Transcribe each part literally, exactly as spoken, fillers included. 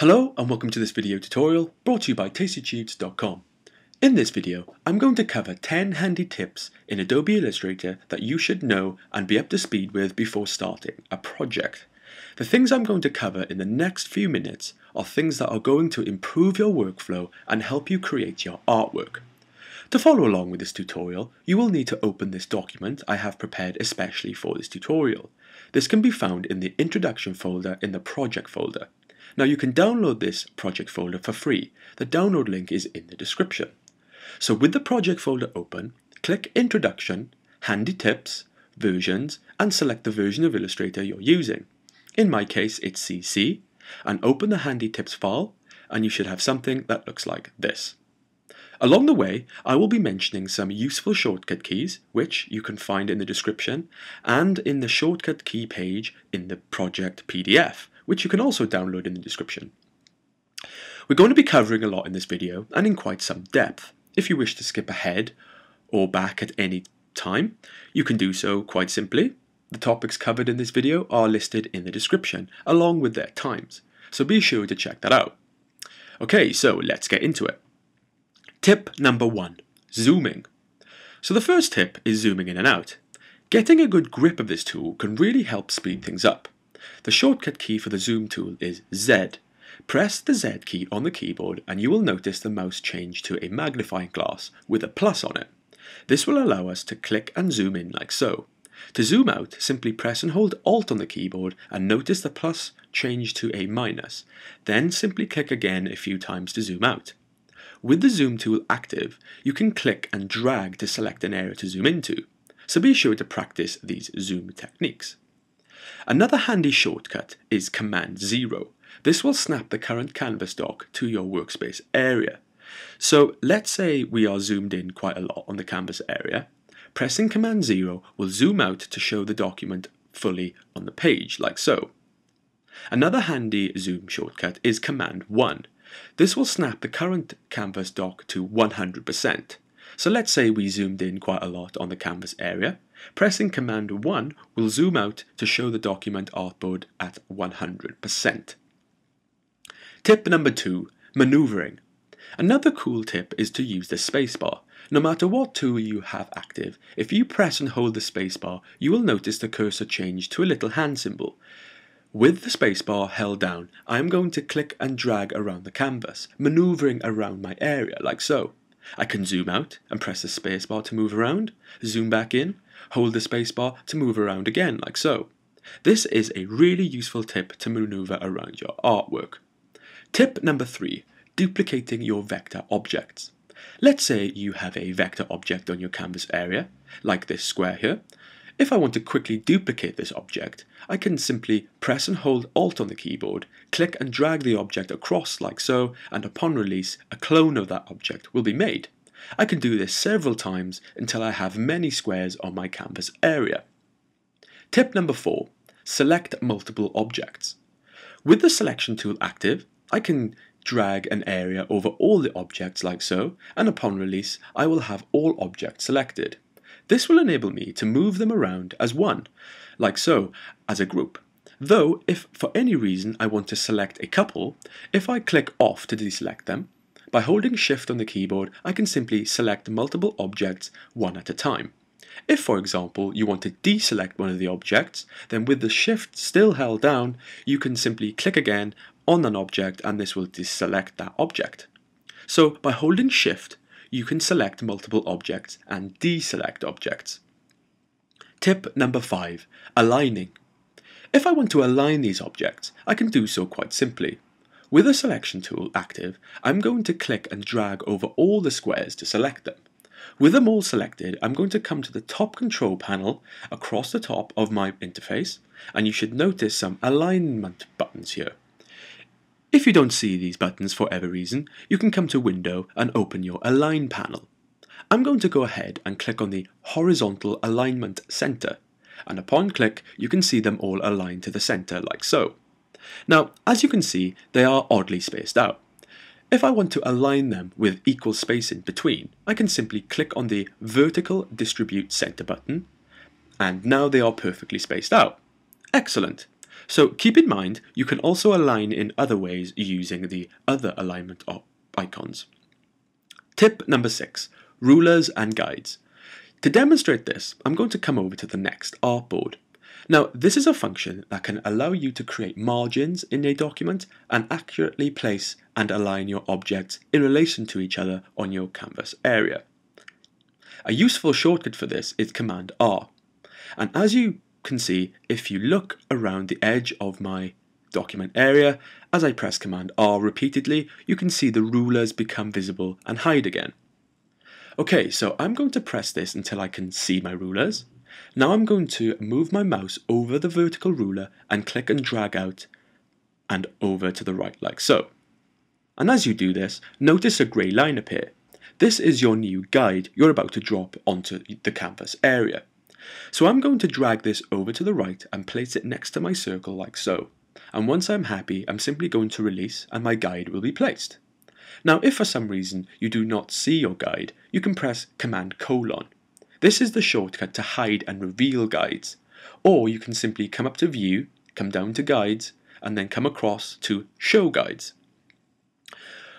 Hello and welcome to this video tutorial brought to you by Tasty Cheats dot com. In this video I'm going to cover ten handy tips in Adobe Illustrator that you should know and be up to speed with before starting a project. The things I'm going to cover in the next few minutes are things that are going to improve your workflow and help you create your artwork. To follow along with this tutorial, you will need to open this document I have prepared especially for this tutorial. This can be found in the introduction folder in the project folder. Now you can download this project folder for free. The download link is in the description. So with the project folder open, click Introduction, Handy Tips, Versions, and select the version of Illustrator you're using. In my case, it's C C, and open the Handy Tips file, and you should have something that looks like this. Along the way, I will be mentioning some useful shortcut keys, which you can find in the description and in the shortcut key page in the project P D F, which you can also download in the description. We're going to be covering a lot in this video and in quite some depth. If you wish to skip ahead or back at any time, you can do so quite simply. The topics covered in this video are listed in the description along with their times, so be sure to check that out. Okay, so let's get into it. Tip number one, zooming. So the first tip is zooming in and out. Getting a good grip of this tool can really help speed things up. The shortcut key for the zoom tool is Z. Press the Z key on the keyboard and you will notice the mouse change to a magnifying glass with a plus on it. This will allow us to click and zoom in like so. To zoom out, simply press and hold Alt on the keyboard and notice the plus change to a minus. Then simply click again a few times to zoom out. With the zoom tool active, you can click and drag to select an area to zoom into, so be sure to practice these zoom techniques. Another handy shortcut is Command zero. This will snap the current canvas dock to your workspace area. So let's say we are zoomed in quite a lot on the canvas area. Pressing Command zero will zoom out to show the document fully on the page, like so. Another handy zoom shortcut is Command one. This will snap the current canvas dock to one hundred percent. So let's say we zoomed in quite a lot on the canvas area. Pressing Command one will zoom out to show the document artboard at one hundred percent. Tip number two, maneuvering. Another cool tip is to use the spacebar. No matter what tool you have active, if you press and hold the spacebar, you will notice the cursor change to a little hand symbol. With the spacebar held down, I'm going to click and drag around the canvas, maneuvering around my area like so. I can zoom out and press the spacebar to move around, zoom back in, hold the spacebar to move around again like so. This is a really useful tip to maneuver around your artwork. Tip number three, duplicating your vector objects. Let's say you have a vector object on your canvas area, like this square here. If I want to quickly duplicate this object, I can simply press and hold Alt on the keyboard, click and drag the object across like so, and upon release, a clone of that object will be made. I can do this several times until I have many squares on my canvas area. Tip number four, select multiple objects. With the selection tool active, I can drag an area over all the objects like so, and upon release, I will have all objects selected. This will enable me to move them around as one, like so, as a group. Though, if for any reason I want to select a couple, if I click off to deselect them, by holding Shift on the keyboard, I can simply select multiple objects one at a time. If, for example, you want to deselect one of the objects, then with the Shift still held down, you can simply click again on an object and this will deselect that object. So, by holding Shift, you can select multiple objects and deselect objects. Tip number five, aligning. If I want to align these objects, I can do so quite simply. With the selection tool active, I'm going to click and drag over all the squares to select them. With them all selected, I'm going to come to the top control panel across the top of my interface, and you should notice some alignment buttons here. If you don't see these buttons for whatever reason, you can come to Window and open your Align panel. I'm going to go ahead and click on the Horizontal Alignment Center, and upon click, you can see them all aligned to the center like so. Now, as you can see, they are oddly spaced out. If I want to align them with equal spacing between, I can simply click on the Vertical Distribute Center button, and now they are perfectly spaced out. Excellent! So keep in mind, you can also align in other ways using the other alignment icons. Tip number six, rulers and guides. To demonstrate this, I'm going to come over to the next, Artboard. Now, this is a function that can allow you to create margins in a document and accurately place and align your objects in relation to each other on your canvas area. A useful shortcut for this is Command R. And as you can see, if you look around the edge of my document area, as I press Command R repeatedly, you can see the rulers become visible and hide again. Okay, so I'm going to press this until I can see my rulers. Now I'm going to move my mouse over the vertical ruler and click and drag out and over to the right like so. And as you do this, notice a grey line appear. This is your new guide you're about to drop onto the canvas area. So I'm going to drag this over to the right and place it next to my circle like so. And once I'm happy, I'm simply going to release and my guide will be placed. Now if for some reason you do not see your guide, you can press Command colon. This is the shortcut to hide and reveal guides, or you can simply come up to View, come down to Guides, and then come across to Show Guides.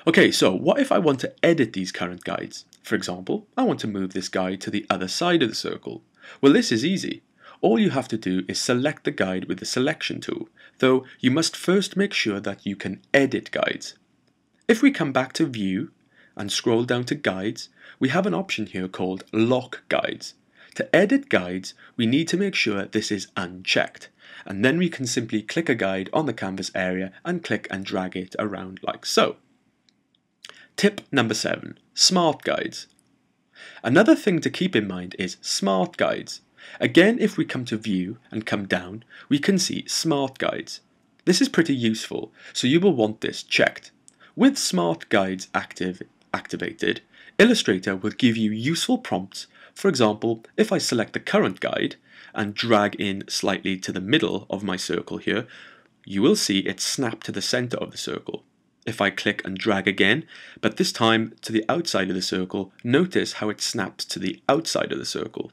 Okay, so what if I want to edit these current guides? For example, I want to move this guide to the other side of the circle. Well, this is easy. All you have to do is select the guide with the selection tool, though you must first make sure that you can edit guides. If we come back to View and scroll down to Guides, we have an option here called Lock Guides. To edit guides, we need to make sure this is unchecked, and then we can simply click a guide on the canvas area and click and drag it around like so. Tip number seven, Smart Guides. Another thing to keep in mind is Smart Guides. Again, if we come to View and come down, we can see Smart Guides. This is pretty useful, so you will want this checked. With Smart Guides active, activated, Illustrator will give you useful prompts. For example, if I select the current guide and drag in slightly to the middle of my circle here, you will see it snap to the center of the circle. If I click and drag again, but this time to the outside of the circle, notice how it snaps to the outside of the circle.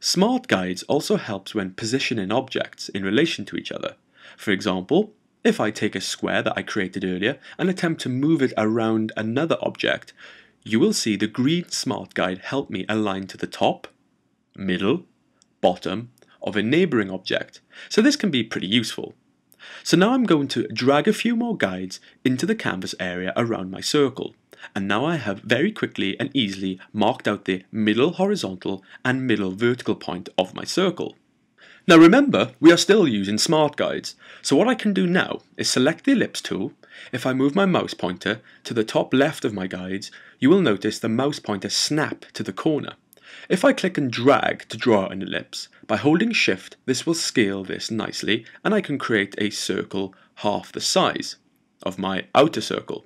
Smart Guides also helps when positioning objects in relation to each other. For example, if I take a square that I created earlier and attempt to move it around another object, you will see the green Smart Guide help me align to the top, middle, bottom of a neighboring object. So this can be pretty useful. So now I'm going to drag a few more guides into the canvas area around my circle. And now I have very quickly and easily marked out the middle horizontal and middle vertical point of my circle. Now remember, we are still using Smart Guides, so what I can do now is select the Ellipse tool. If I move my mouse pointer to the top left of my guides, you will notice the mouse pointer snap to the corner. If I click and drag to draw an ellipse, by holding Shift, this will scale this nicely, and I can create a circle half the size of my outer circle.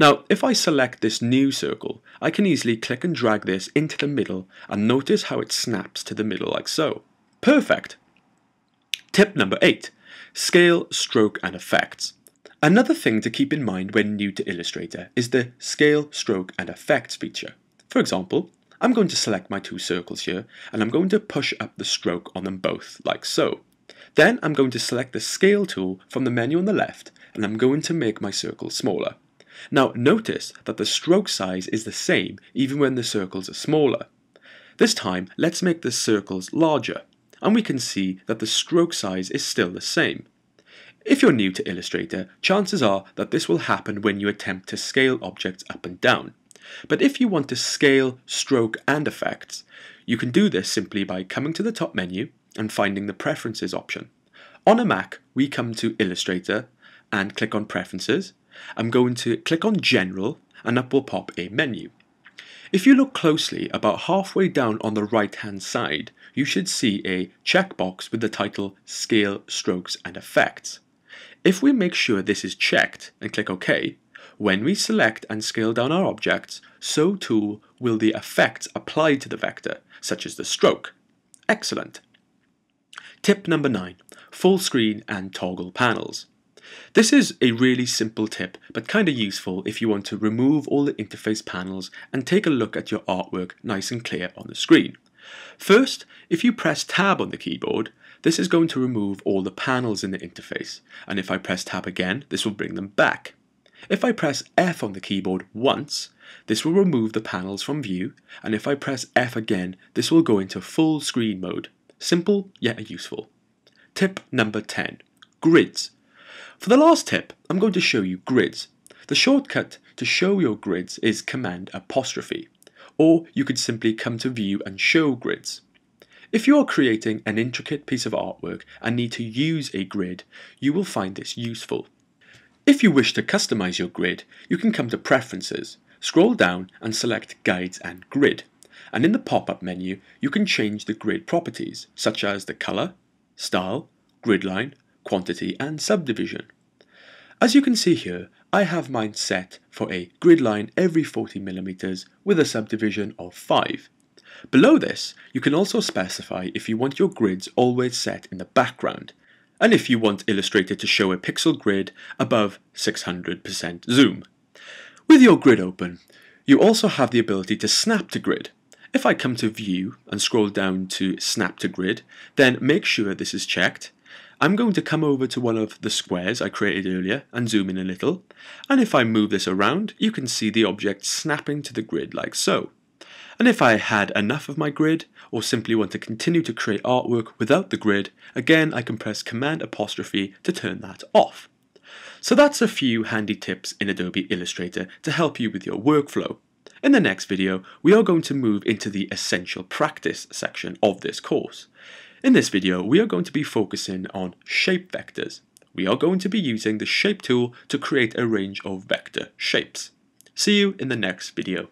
Now, if I select this new circle, I can easily click and drag this into the middle and notice how it snaps to the middle like so. Perfect! Tip number eight, Scale, Stroke and Effects. Another thing to keep in mind when new to Illustrator is the Scale, Stroke and Effects feature. For example, I'm going to select my two circles here and I'm going to push up the stroke on them both like so. Then I'm going to select the Scale tool from the menu on the left and I'm going to make my circle smaller. Now notice that the stroke size is the same even when the circles are smaller. This time let's make the circles larger and we can see that the stroke size is still the same. If you're new to Illustrator, chances are that this will happen when you attempt to scale objects up and down. But if you want to scale, stroke and effects, you can do this simply by coming to the top menu and finding the Preferences option. On a Mac, we come to Illustrator and click on Preferences. I'm going to click on General and up will pop a menu. If you look closely, about halfway down on the right hand side, you should see a checkbox with the title Scale, Strokes and Effects. If we make sure this is checked and click OK, when we select and scale down our objects, so too will the effects applied to the vector, such as the stroke. Excellent! Tip number nine, Full Screen and Toggle Panels. This is a really simple tip, but kind of useful if you want to remove all the interface panels and take a look at your artwork nice and clear on the screen. First, if you press Tab on the keyboard, this is going to remove all the panels in the interface, and if I press Tab again, this will bring them back. If I press F on the keyboard once, this will remove the panels from view, and if I press F again, this will go into full screen mode. Simple, yet useful. Tip number ten, grids. For the last tip, I'm going to show you grids. The shortcut to show your grids is Command apostrophe, or you could simply come to View and Show Grids. If you are creating an intricate piece of artwork and need to use a grid, you will find this useful. If you wish to customize your grid, you can come to Preferences, scroll down and select Guides and Grid. And in the pop-up menu, you can change the grid properties, such as the color, style, grid line, quantity and subdivision. As you can see here, I have mine set for a grid line every forty millimeters with a subdivision of five. Below this, you can also specify if you want your grids always set in the background, and if you want Illustrator to show a pixel grid above six hundred percent zoom. With your grid open, you also have the ability to snap to grid. If I come to View and scroll down to Snap to Grid, then make sure this is checked. I'm going to come over to one of the squares I created earlier and zoom in a little, and if I move this around, you can see the object snapping to the grid like so. And if I had enough of my grid, or simply want to continue to create artwork without the grid, again I can press Command apostrophe to turn that off. So that's a few handy tips in Adobe Illustrator to help you with your workflow. In the next video, we are going to move into the essential practice section of this course. In this video, we are going to be focusing on shape vectors. We are going to be using the shape tool to create a range of vector shapes. See you in the next video.